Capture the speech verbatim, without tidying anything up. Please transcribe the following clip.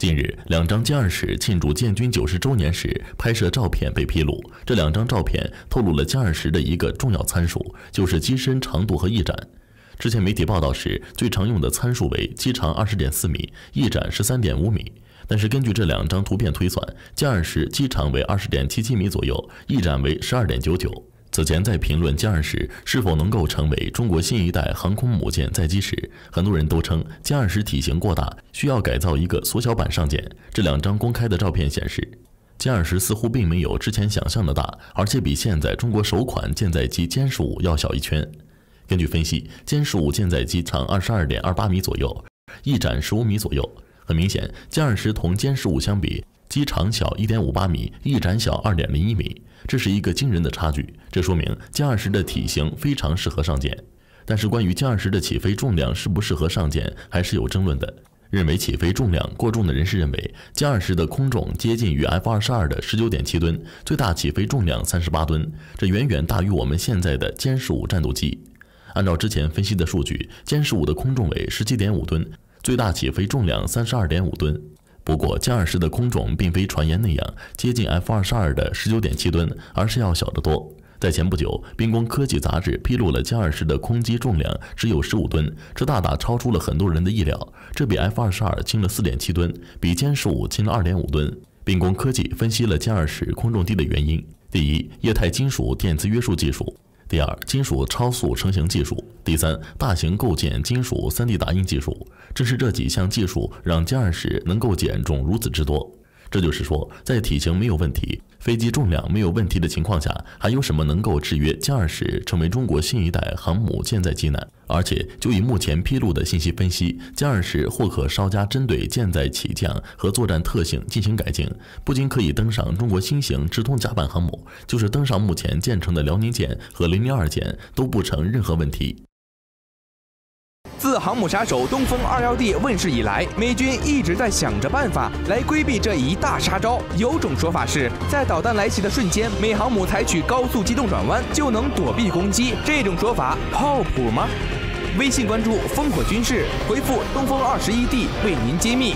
近日，两张歼二十庆祝建军九十周年时拍摄照片被披露，这两张照片透露了歼二十的一个重要参数，就是机身长度和翼展。 之前媒体报道时，最常用的参数为机长 二十点四米，翼展 十三点五米。但是根据这两张图片推算，歼二十机长为 二十点七七米左右，翼展为 十二点九九。此前在评论歼二十是否能够成为中国新一代航空母舰载机时，很多人都称歼二十体型过大，需要改造一个缩小版上舰。这两张公开的照片显示， 歼二十似乎并没有之前想象的大，而且比现在中国首款舰载机歼十五要小一圈。 根据分析，歼十五舰载机长 二十二点二八米左右，翼展十五米左右。很明显，歼二十同歼十五相比，机长小 一点五八米，翼展小 二点零一米，这是一个惊人的差距。这说明歼二十的体型非常适合上舰。但是，关于歼二十的起飞重量适不适合上舰，还是有争论的。认为起飞重量过重的人士认为，歼二十的空重接近于 F 二十二的 十九点七吨，最大起飞重量三十八吨，这远远大于我们现在的歼十五战斗机。 按照之前分析的数据，歼十五的空重为 十七点五吨，最大起飞重量 三十二点五吨。不过，歼二十的空重并非传言那样接近 F 二十二的 十九点七吨，而是要小得多。在前不久，兵工科技杂志披露了歼二十的空机重量只有十五吨，这大大超出了很多人的意料。这比 F 二十二轻了 四点七吨，比歼十五轻了 二点五吨。兵工科技分析了歼二十空重低的原因：第一，液态金属电磁约束技术。 第二，金属超速成型技术；第三，大型构件金属 三 D 打印技术。正是这几项技术让歼二十能够减重如此之多。这就是说，在体型没有问题、飞机重量没有问题的情况下，还有什么能够制约歼二十成为中国新一代航母舰载机呢？而且，就以目前披露的信息分析，歼二十或可稍加针对舰载起降和作战特性进行改进，不仅可以登上中国新型直通甲板航母，就是登上目前建成的辽宁舰和零零二舰都不成任何问题。 自航母杀手东风 二十一 D 问世以来，美军一直在想着办法来规避这一大杀招。有种说法是，在导弹来袭的瞬间，美航母采取高速机动转弯就能躲避攻击。这种说法靠谱吗？微信关注“烽火军事”，回复“东风 二十一 D” 为您揭秘。